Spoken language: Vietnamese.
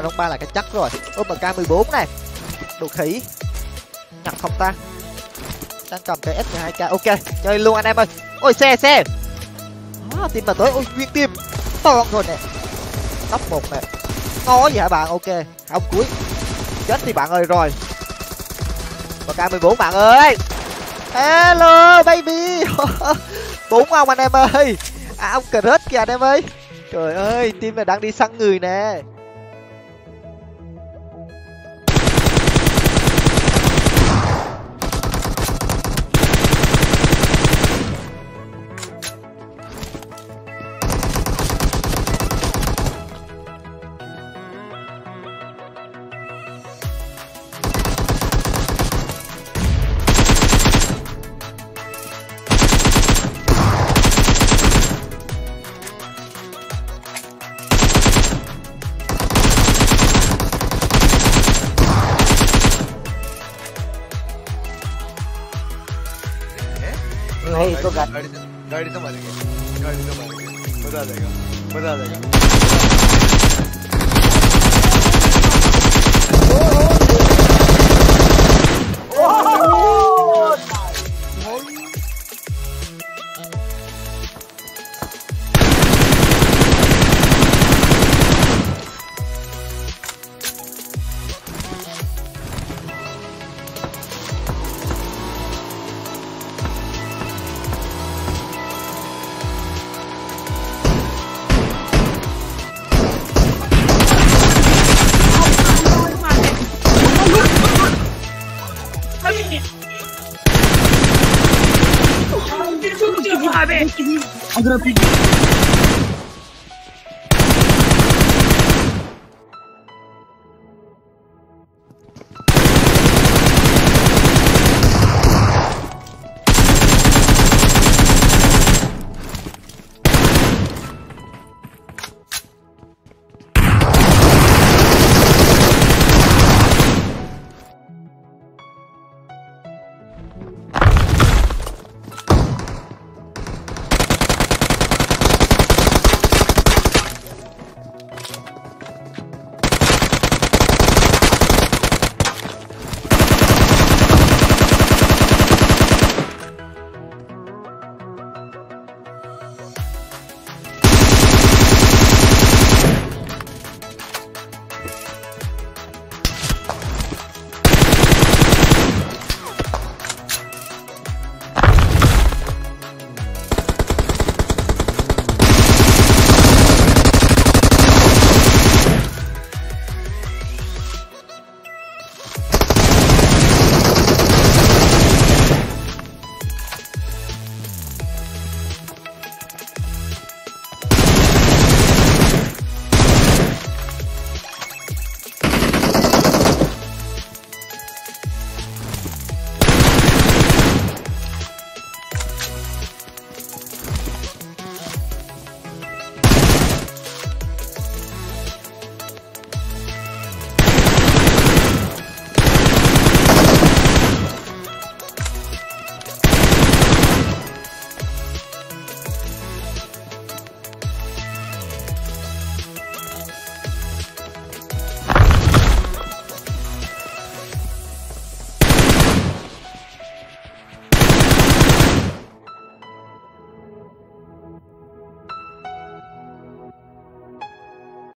Ông ba là cái chắc rồi. Ôm MK14 này. Đồ khí. Nhặt không ta? Đang cầm cái S2K. Ok, chơi luôn anh em ơi. Ôi xe. À, tìm mà tới. Ôi chuyên tìm. To rồi nè. Top 1 nè. Có gì hả bạn? Ok, không cuối. Chết thì bạn ơi rồi. MK14 bạn ơi. Hello baby. 4 ông anh em ơi. À ông Kred kìa anh em ơi. Trời ơi, team này đang đi săn người nè. नहीं तो गाड़ी तो मर गई, मजा आ जाएगा। I'm gonna pick you.